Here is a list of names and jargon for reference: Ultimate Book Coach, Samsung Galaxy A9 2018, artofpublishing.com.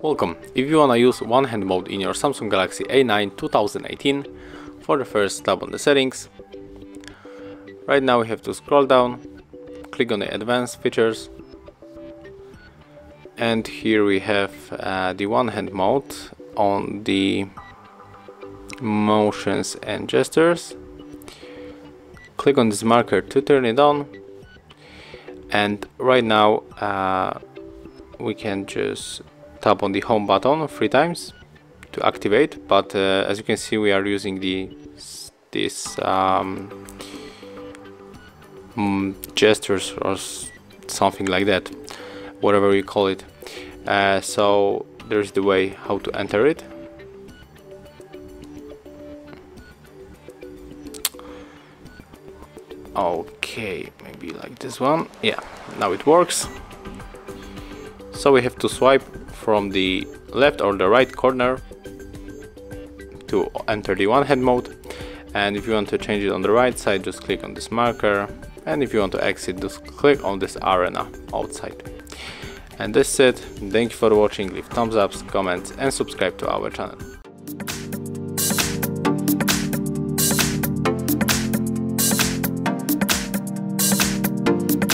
Welcome! If you wanna use one hand mode in your Samsung Galaxy A9 2018, for the first tab on the settings, right now we have to scroll down, click on the advanced features, and here we have the one hand mode on the motions and gestures. Click on this marker to turn it on, and right now we can just tap on the home button 3 times to activate, but as you can see we are using this gestures or something like that, whatever you call it. So there's the way how to enter it. Okay, maybe like this one. Yeah, now it works. So we have to swipe from the left or the right corner to enter the one hand mode, and if you want to change it on the right side, just click on this marker, and if you want to exit, just click on this arena outside. And that's it. Thank you for watching. Leave thumbs ups, comments and subscribe to our channel.